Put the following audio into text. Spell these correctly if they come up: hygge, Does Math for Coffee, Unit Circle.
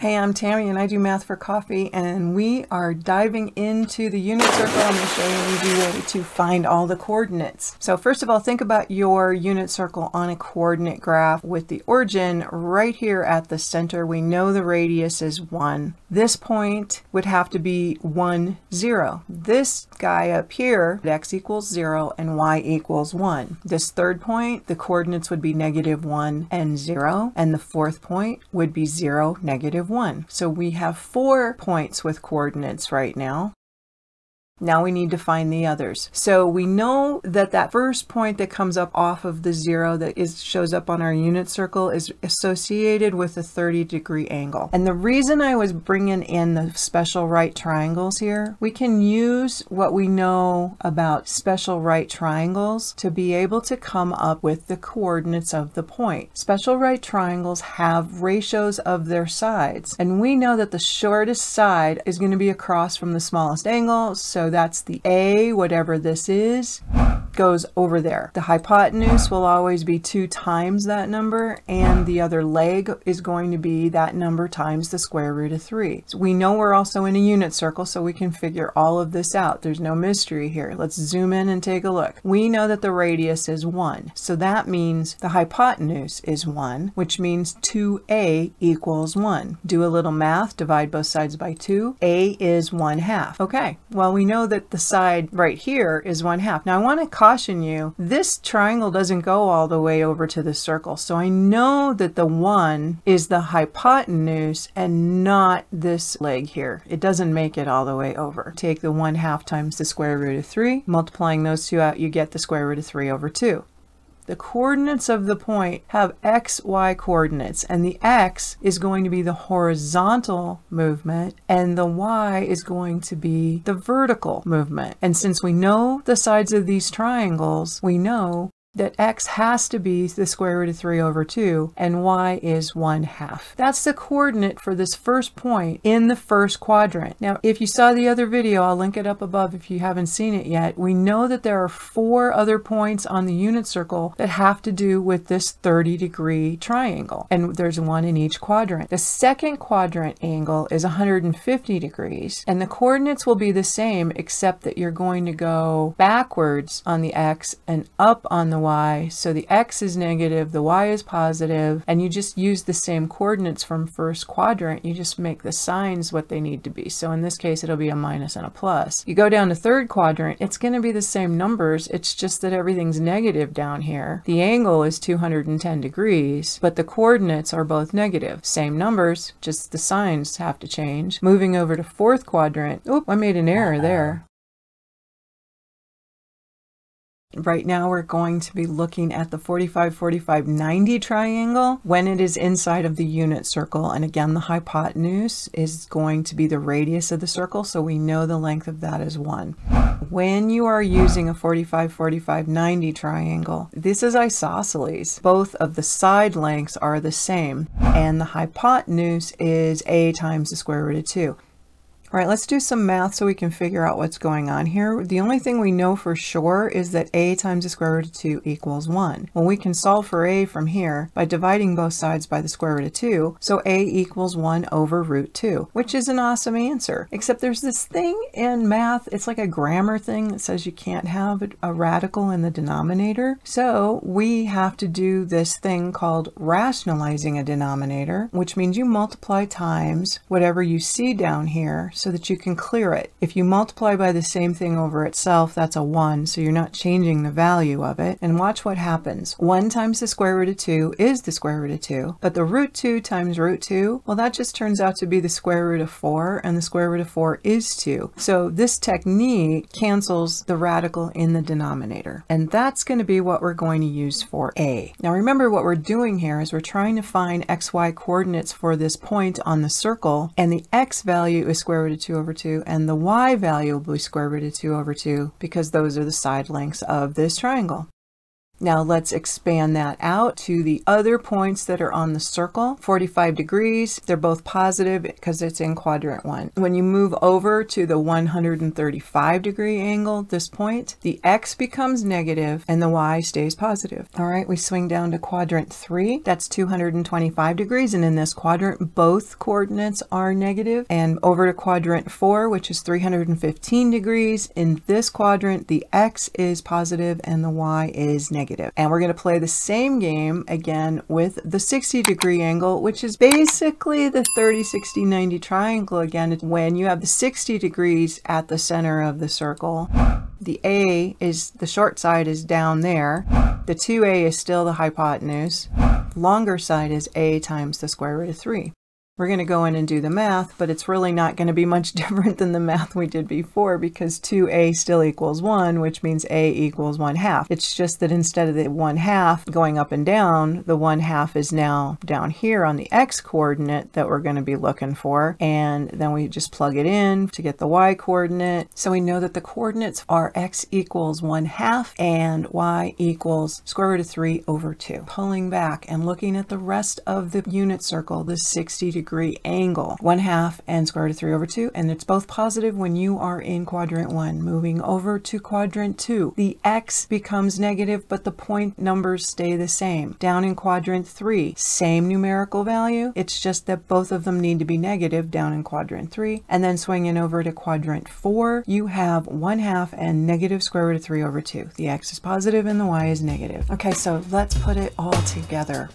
Hey, I'm Tammy and I do Math for Coffee, and we are diving into the unit circle. I'm going to show you an easy way to find all the coordinates. So first of all, think about your unit circle on a coordinate graph with the origin right here at the center. We know the radius is 1. This point would have to be 1, 0. This guy up here, x equals 0 and y equals 1. This third point, the coordinates would be -1 and 0, and the fourth point would be 0, -1. So we have 4 points with coordinates right now. Now we need to find the others. So we know that that first point that comes up off of the 0 that shows up on our unit circle is associated with a 30-degree angle. And the reason I was bringing in the special right triangles here, we can use what we know about special right triangles to be able to come up with the coordinates of the point. Special right triangles have ratios of their sides, and we know that the shortest side is going to be across from the smallest angle. So that's the A, whatever this is, goes over there. The hypotenuse will always be 2 times that number, and the other leg is going to be that number times the square root of 3. So we know we're also in a unit circle, so we can figure all of this out. There's no mystery here. Let's zoom in and take a look. We know that the radius is 1, so that means the hypotenuse is 1, which means 2a equals 1. Do a little math, divide both sides by 2. A is 1/2. Okay, well, we know that the side right here is 1/2. Now I want to caution you, this triangle doesn't go all the way over to the circle. So I know that the 1 is the hypotenuse and not this leg here. It doesn't make it all the way over. Take the 1/2 times the square root of 3, multiplying those two out, you get the square root of 3/2. The coordinates of the point have x, y coordinates, and the x is going to be the horizontal movement and the y is going to be the vertical movement. And since we know the sides of these triangles, we know that x has to be the square root of 3/2 and y is 1/2. That's the coordinate for this first point in the first quadrant. Now, if you saw the other video, I'll link it up above if you haven't seen it yet. We know that there are 4 other points on the unit circle that have to do with this 30-degree triangle, and there's 1 in each quadrant. The second quadrant angle is 150 degrees, and the coordinates will be the same except that you're going to go backwards on the x and up on the y. So the x is negative, the y is positive, and you just use the same coordinates from first quadrant. You just make the signs what they need to be. So in this case, it'll be a minus and a plus. You go down to third quadrant, it's going to be the same numbers. It's just that everything's negative down here. The angle is 210 degrees, but the coordinates are both negative. Same numbers, just the signs have to change. Moving over to fourth quadrant. Oop, I made an error there. Right now we're going to be looking at the 45, 45, 90 triangle when it is inside of the unit circle, and again the hypotenuse is going to be the radius of the circle, so we know the length of that is 1. When you are using a 45, 45, 90 triangle, this is isosceles. Both of the side lengths are the same, and the hypotenuse is a times the square root of 2. All right, let's do some math so we can figure out what's going on here. The only thing we know for sure is that a times the square root of 2 equals 1. Well, we can solve for a from here by dividing both sides by the square root of 2, so a equals 1/√2, which is an awesome answer. Except there's this thing in math, it's like a grammar thing that says you can't have a radical in the denominator. So we have to do this thing called rationalizing a denominator, which means you multiply times whatever you see down here, so that you can clear it. If you multiply by the same thing over itself, that's a 1, so you're not changing the value of it. And watch what happens. 1 times the square root of 2 is the square root of 2, but the root 2 times root 2, well, that just turns out to be the square root of 4, and the square root of 4 is 2. So this technique cancels the radical in the denominator, and that's going to be what we're going to use for a. Now remember, what we're doing here is we're trying to find xy coordinates for this point on the circle, and the x value is square root of 2/2, and the y value will be square root of 2/2, because those are the side lengths of this triangle. Now let's expand that out to the other points that are on the circle. 45 degrees, they're both positive because it's in quadrant one. When you move over to the 135 degree angle, this point, the X becomes negative and the Y stays positive. All right, we swing down to quadrant three, that's 225 degrees. And in this quadrant, both coordinates are negative. And over to quadrant four, which is 315 degrees. In this quadrant, the X is positive and the Y is negative. And we're going to play the same game again with the 60 degree angle, which is basically the 30, 60, 90 triangle again. When you have the 60 degrees at the center of the circle, the A is the short side is down there. The 2A is still the hypotenuse. Longer side is A times the square root of 3. We're going to go in and do the math, but it's really not going to be much different than the math we did before because 2a still equals 1, which means a equals 1/2. It's just that instead of the 1/2 going up and down, the 1/2 is now down here on the x coordinate that we're going to be looking for. And then we just plug it in to get the y coordinate. So we know that the coordinates are x equals 1/2 and y equals square root of 3 over 2. Pulling back and looking at the rest of the unit circle, the 60 degree angle, 1/2 and square root of 3 over 2, and it's both positive when you are in quadrant 1. Moving over to quadrant 2, the x becomes negative, but the point numbers stay the same. Down in quadrant 3, same numerical value, it's just that both of them need to be negative down in quadrant 3. And then swinging over to quadrant 4, you have 1/2 and negative square root of 3 over 2. The x is positive and the y is negative. Okay, so let's put it all together.